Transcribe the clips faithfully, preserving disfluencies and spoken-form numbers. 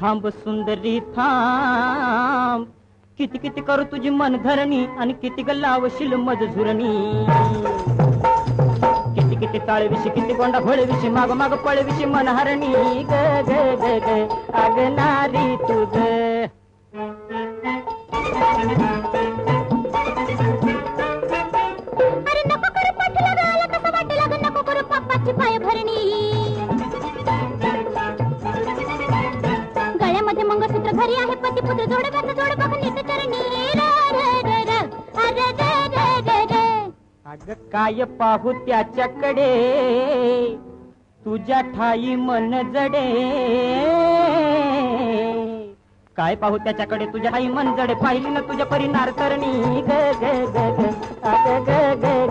थांब सुंदरी थांब किती किती करू तुझी मन धरणी आणि किती ग लावशील मज झुरणी किती किती ताळविशी किती गोंडा घोळविशी माग माग पळविशी मन हरणी ग ग ग ग अग नारी तू काय पाहू त्याच्याकडे तुझ्या ठाई मन जडे काय पाहू त्याच्याकडे तुझ्या ठाई मन जडे पाहिली ना तुझ्या परी नारतरणी ग ग ग ग ग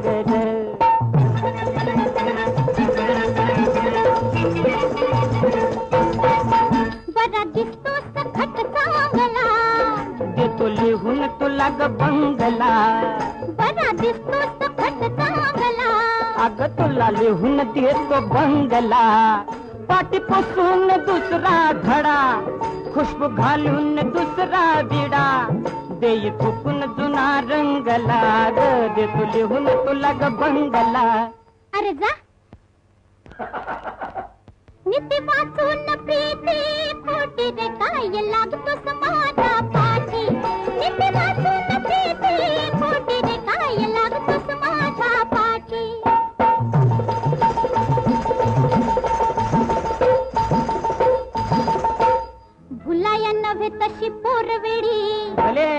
ग ग बरा दिसतो सखत चांगला देतो लिहून तुला ग बंगला बरा दिसतो सखत अग तुला लिहून देतो बंगला पाटी पुसून दुसरा घडा खुशबू घालून दुसरा विडा देई थुकून जुना रंगला ग देतो लिहून तुला ग बंगला अरे जा निती वाचून प्रीती फुटी रे काय लागतो समाधा पाठी निती वाचून प्रीती फुटी रे काय लागतो समाधा पाठी भुलाया नव्हे तशी पोरवेडी भले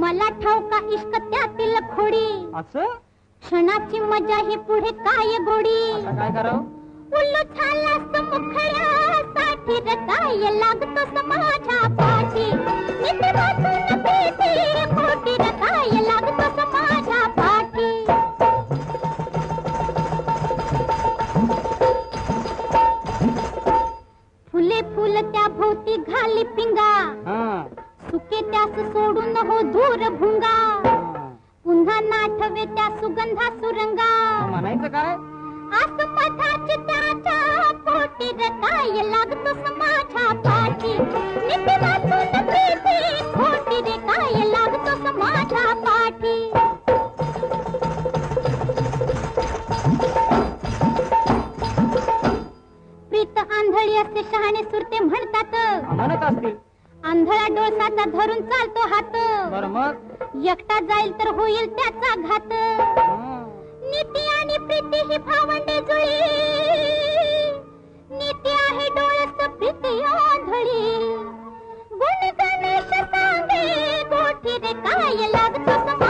मला ठाऊक का इश्क त्यातील खोडी असं क्षणाची मजा ही पुढे काय गोडी असं काय कराव उल्लू झालास मुखरा साठी र काय लागतो समाजा पाठी निती वाचून प्रीती फुटी र काय लागतो समाजा पाठी फुले फुल त्या भोवती घाली पिंगा सुके त्यास सोडून हो दूर भुंगा पुन्हा नाठवे त्या सुगंधा सुरंगा म्हणायचं काय आस मधाची त्याच्या पोटी र काय लागतो समाजा पाठी निती वाचून प्रीती फुटी र काय लागतो समाजा पाठी प्रीत आंधळी असते शहाणे सुरते म्हणतात म्हणत असतील आंधळा डोळसाचा धरून चालतो हात बर मग एकटा जाईल तर होईल त्याचा घात नीती आणि प्रीती ही भावंडे जुळी नीती आहे डोळस प्रीती आंधळी गुण गणेश सांगे गोठी रे काय लागतो